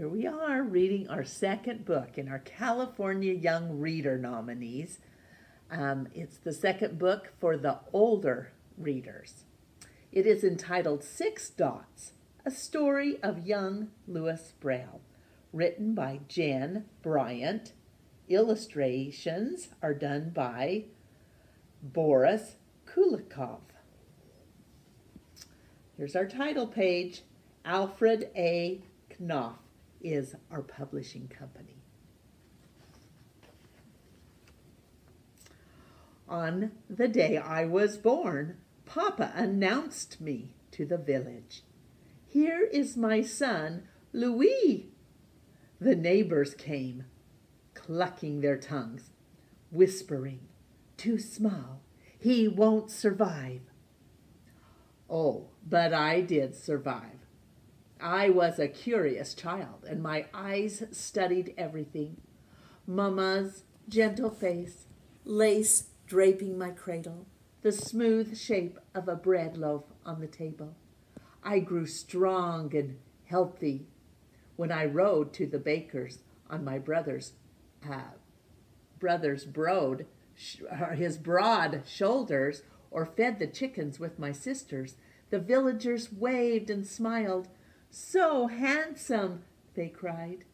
Here we are reading our second book in our California Young Reader nominees. It's the second book for the older readers. It is entitled Six Dots, A Story of Young Louis Braille, written by Jen Bryant. Illustrations are done by Boris Kulikov. Here's our title page. Alfred A. Knopf is our publishing company. On the day I was born, Papa announced me to the village. Here is my son, Louis. The neighbors came, clucking their tongues, whispering, too small, he won't survive. Oh, but I did survive. I was a curious child, and my eyes studied everything. Mama's gentle face, lace draping my cradle, the smooth shape of a bread loaf on the table. I grew strong and healthy when I rode to the baker's on my brother's broad shoulders, or fed the chickens with my sisters. The villagers waved and smiled. So handsome, they cried.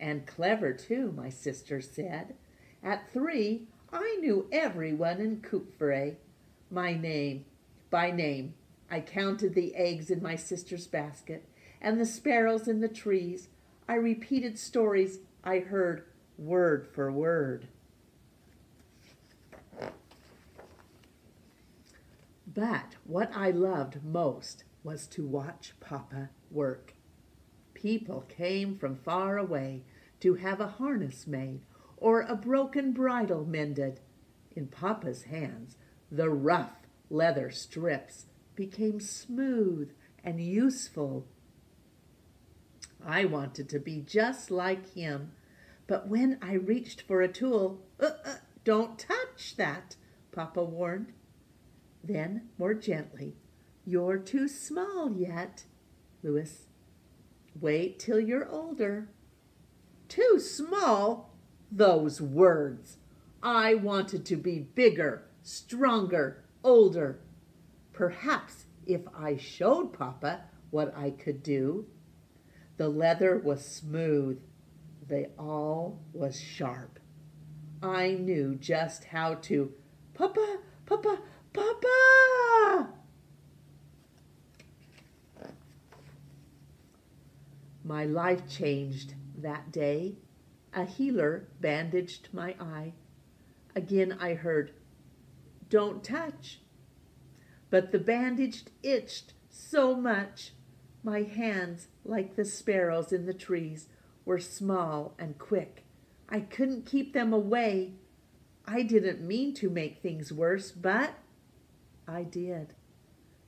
And clever, too, my sister said. At 3, I knew everyone in Coupvray. By name, I counted the eggs in my sister's basket and the sparrows in the trees. I repeated stories I heard word for word. But what I loved most was to watch Papa work. People came from far away to have a harness made or a broken bridle mended. In Papa's hands, the rough leather strips became smooth and useful. I wanted to be just like him, but when I reached for a tool, don't touch that, Papa warned. Then, more gently, you're too small yet, Louis. Wait till you're older. Too small? Those words. I wanted to be bigger, stronger, older. Perhaps if I showed Papa what I could do. The leather was smooth. The awl was sharp. I knew just how to, Papa, Papa, Papa! My life changed that day. A healer bandaged my eye. Again I heard, don't touch. But the bandage itched so much. My hands, like the sparrows in the trees, were small and quick. I couldn't keep them away. I didn't mean to make things worse, but I did.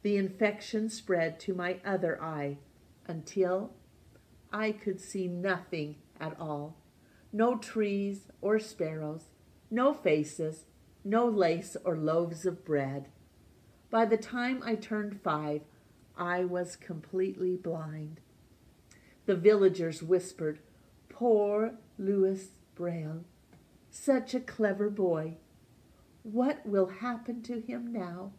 The infection spread to my other eye until I could see nothing at all. No trees or sparrows, no faces, no lace or loaves of bread. By the time I turned 5, I was completely blind. The villagers whispered, poor Louis Braille, such a clever boy. What will happen to him now?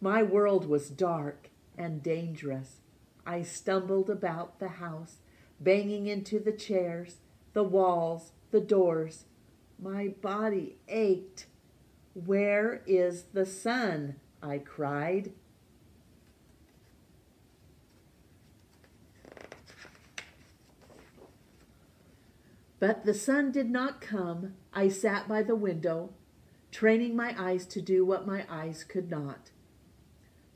My world was dark and dangerous. I stumbled about the house, banging into the chairs, the walls, the doors. My body ached. Where is the sun? I cried. But the sun did not come. I sat by the window, training my eyes to do what my eyes could not.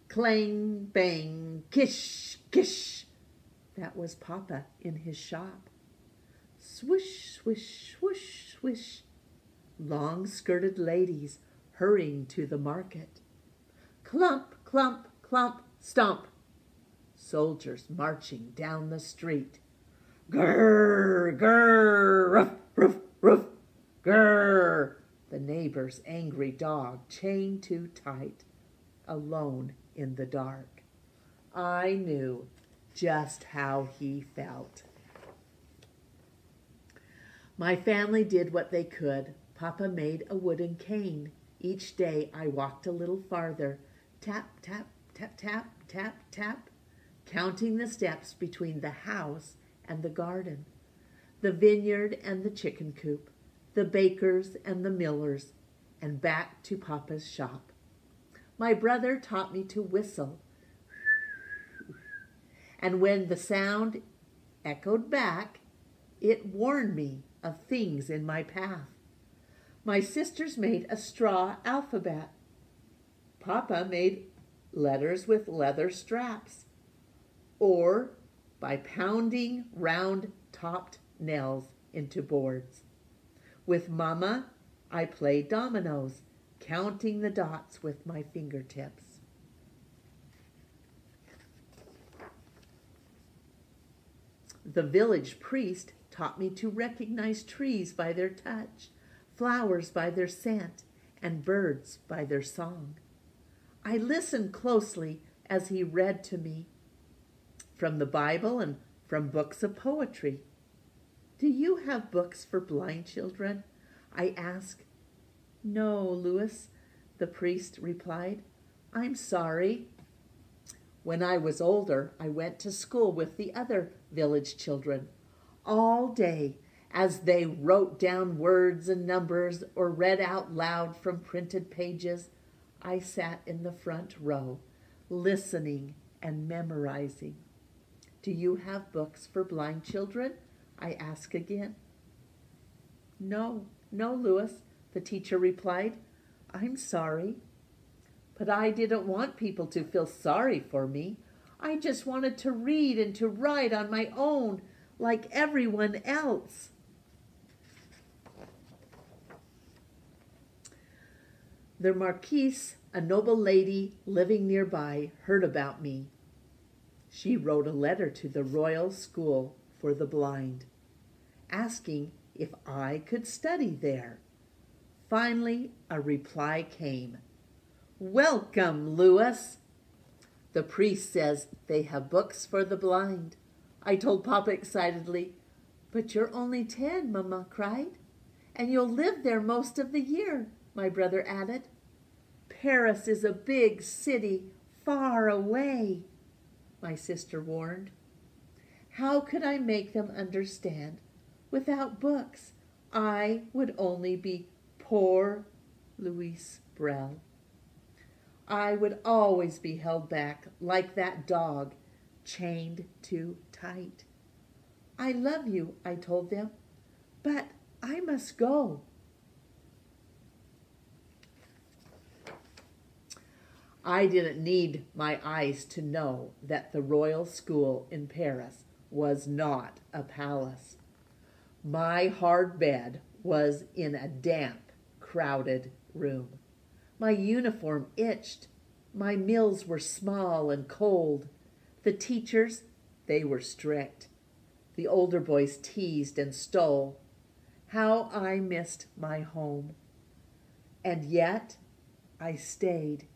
Clang, bang, kish, kish. That was Papa in his shop. Swish, swish, swish, swish. Long-skirted ladies hurrying to the market. Clump, clump, clump, stomp. Soldiers marching down the street. Grr, grr, ruff, ruff, ruff, grr. The neighbor's angry dog chained too tight, alone in the dark. I knew just how he felt. My family did what they could. Papa made a wooden cane. Each day I walked a little farther. Tap, tap, tap, tap, tap, tap, counting the steps between the house and the garden, the vineyard and the chicken coop, the bakers and the millers, and back to Papa's shop. My brother taught me to whistle, and when the sound echoed back, it warned me of things in my path. My sisters made a straw alphabet. Papa made letters with leather straps, or by pounding round-topped nails into boards. With Mama, I played dominoes, counting the dots with my fingertips. The village priest taught me to recognize trees by their touch, flowers by their scent, and birds by their song. I listened closely as he read to me from the Bible and from books of poetry. Do you have books for blind children? I asked. No, Louis, the priest replied. I'm sorry. When I was older, I went to school with the other village children. All day, as they wrote down words and numbers or read out loud from printed pages, I sat in the front row, listening and memorizing. Do you have books for blind children? I asked again. No, no, Louis, the teacher replied. I'm sorry. But I didn't want people to feel sorry for me. I just wanted to read and to write on my own, like everyone else. The Marquise, a noble lady living nearby, heard about me. She wrote a letter to the Royal School for the Blind, asking if I could study there. Finally, a reply came. Welcome, Louis. The priest says they have books for the blind. I told Papa excitedly, but you're only 10, Mama cried, and you'll live there most of the year, my brother added. Paris is a big city far away, my sister warned. How could I make them understand? Without books, I would only be poor Louis Braille. I would always be held back like that dog, chained too tight. I love you, I told them, but I must go. I didn't need my eyes to know that the Royal School in Paris was not a palace. My hard bed was in a damp, crowded room. My uniform itched. My meals were small and cold. The teachers, they were strict. The older boys teased and stole. How I missed my home. And yet, I stayed.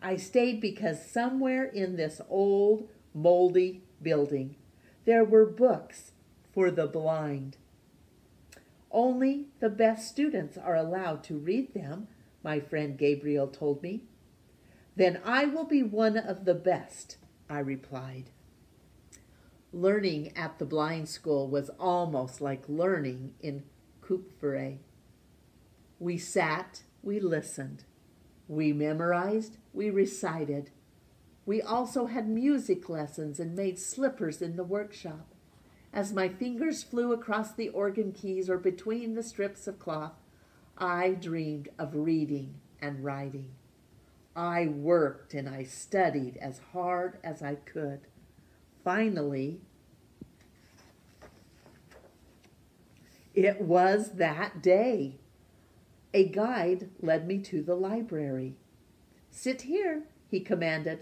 I stayed because somewhere in this old, moldy building, there were books for the blind. Only the best students are allowed to read them, my friend Gabriel told me. Then I will be one of the best, I replied. Learning at the blind school was almost like learning in Coupvray. We sat, we listened. We memorized, we recited. We also had music lessons and made slippers in the workshop. As my fingers flew across the organ keys or between the strips of cloth, I dreamed of reading and writing. I worked and I studied as hard as I could. Finally, it was that day. A guide led me to the library. Sit here, he commanded.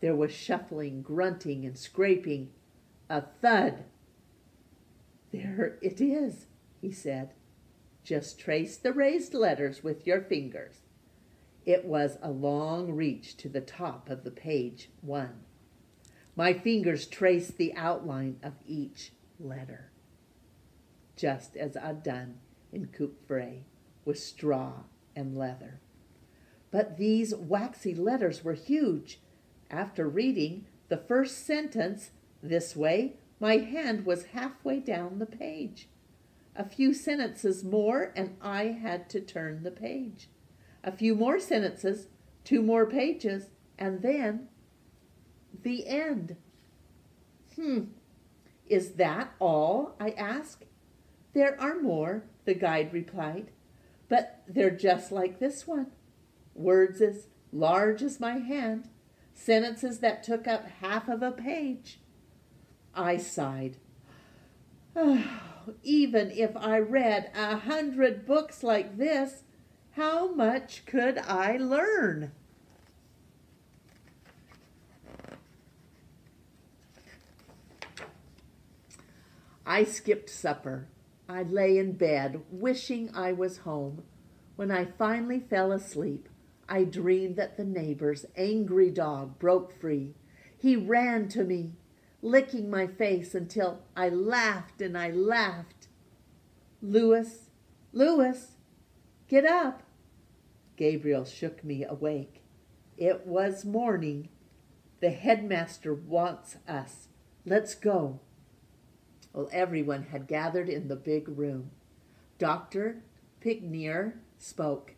There was shuffling, grunting, and scraping. A thud. There it is, he said. Just trace the raised letters with your fingers. It was a long reach to the top of the page one. My fingers traced the outline of each letter. just as I'd done in Coupvray, with straw and leather. But these waxy letters were huge. After reading the first sentence this way, my hand was halfway down the page. A few sentences more, and I had to turn the page. A few more sentences, 2 more pages, and then the end. Is that all? I asked. There are more, the guide replied, but they're just like this one. Words as large as my hand, sentences that took up half of a page. I sighed. Oh, even if I read 100 books like this, how much could I learn? I skipped supper. I lay in bed, wishing I was home. When I finally fell asleep, I dreamed that the neighbor's angry dog broke free. He ran to me, licking my face until I laughed and I laughed. "Louis, Louis, get up." Gabriel shook me awake. It was morning. "The headmaster wants us. Let's go." Well, everyone had gathered in the big room. Dr. Pignier spoke.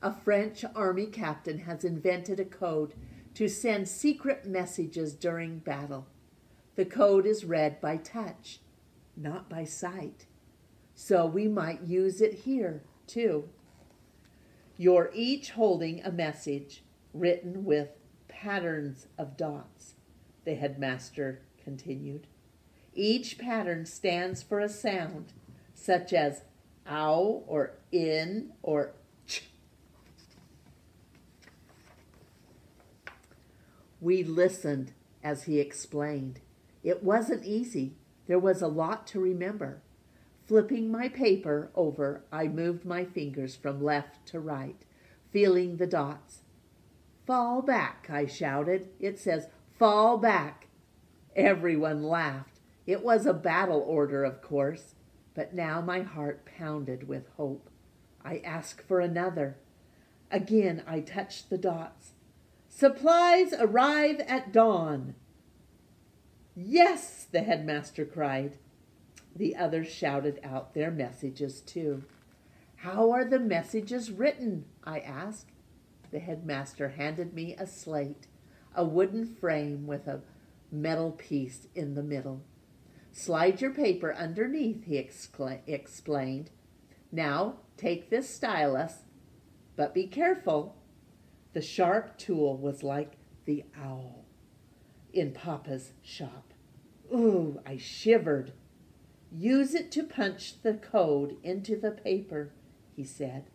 A French army captain has invented a code to send secret messages during battle. The code is read by touch, not by sight. So we might use it here, too. You're each holding a message written with patterns of dots, the headmaster continued. Each pattern stands for a sound, such as ow or in or ch. We listened as he explained. It wasn't easy. There was a lot to remember. Flipping my paper over, I moved my fingers from left to right, feeling the dots. "Fall back," I shouted. "It says, fall back." Everyone laughed. It was a battle order, of course, but now my heart pounded with hope. I asked for another. Again, I touched the dots. "Supplies arrive at dawn." "Yes," the headmaster cried. The others shouted out their messages, too. "How are the messages written?" I asked. The headmaster handed me a slate, a wooden frame with a metal piece in the middle. "Slide your paper underneath," he explained. "Now take this stylus, but be careful." The sharp tool was like the owl in Papa's shop. Ooh, I shivered. "Use it to punch the code into the paper," he said.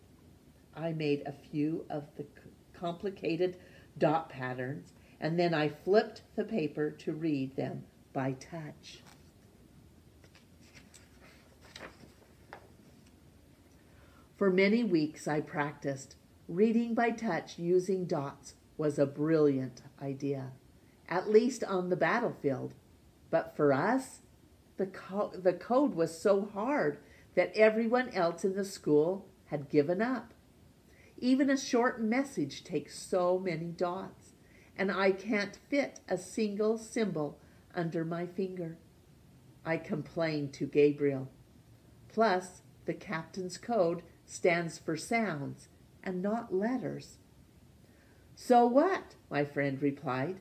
I made a few of the complicated dot patterns, and then I flipped the paper to read them by touch. For many weeks I practiced. Reading by touch using dots was a brilliant idea, at least on the battlefield. But for us, the code was so hard that everyone else in the school had given up. Even a short message takes so many dots, and I can't fit a single symbol under my finger. I complained to Gabriel. Plus, the captain's code stands for sounds and not letters. "So what?" my friend replied.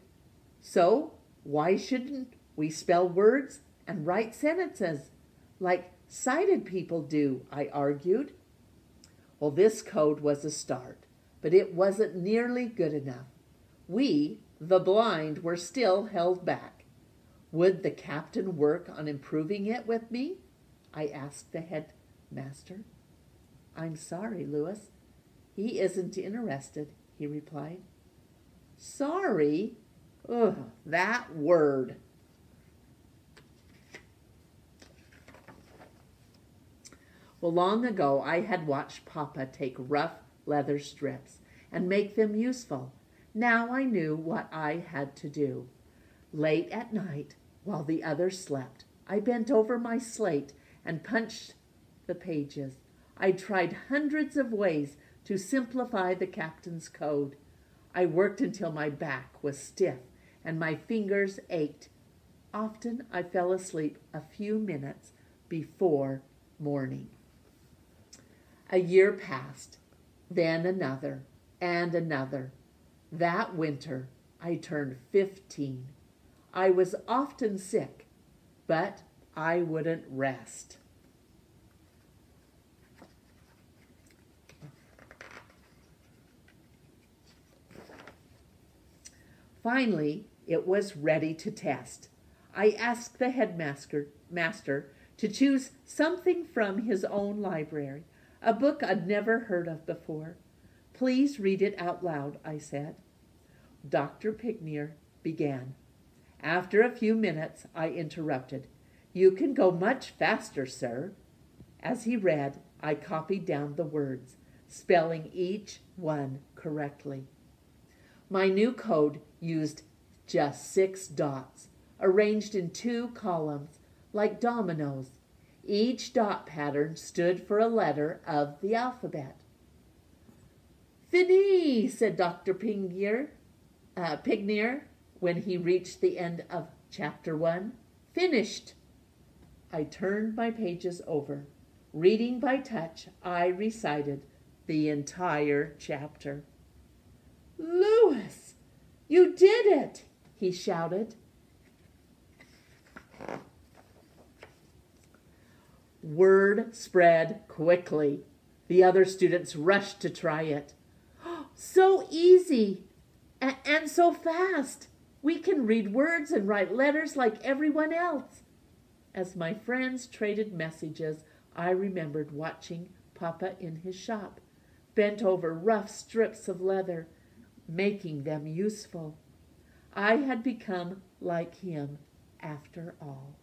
"So why shouldn't we spell words and write sentences like sighted people do?" I argued. Well, this code was a start, but it wasn't nearly good enough. We, the blind, were still held back. Would the captain work on improving it with me? I asked the headmaster. "I'm sorry, Louis. He isn't interested," he replied. "Sorry? Ugh, that word." Well, long ago, I had watched Papa take rough leather strips and make them useful. Now I knew what I had to do. Late at night, while the others slept, I bent over my slate and punched the pages. I tried hundreds of ways to simplify the captain's code. I worked until my back was stiff and my fingers ached. Often I fell asleep a few minutes before morning. A year passed, then another, and another. That winter, I turned 15. I was often sick, but I wouldn't rest. Finally, it was ready to test. I asked the headmaster to choose something from his own library, a book I'd never heard of before. Please read it out loud, I said. Dr. Pignier began. After a few minutes, I interrupted. You can go much faster, sir. As he read, I copied down the words, spelling each one correctly. My new code used just 6 dots, arranged in 2 columns, like dominoes. Each dot pattern stood for a letter of the alphabet. Fini, said Dr. Pignier when he reached the end of chapter 1. Finished. I turned my pages over. Reading by touch, I recited the entire chapter. Louis, you did it, he shouted. Word spread quickly. The other students rushed to try it. Oh, so easy and so fast. We can read words and write letters like everyone else. As my friends traded messages, I remembered watching Papa in his shop, bent over rough strips of leather, making them useful. I had become like him after all.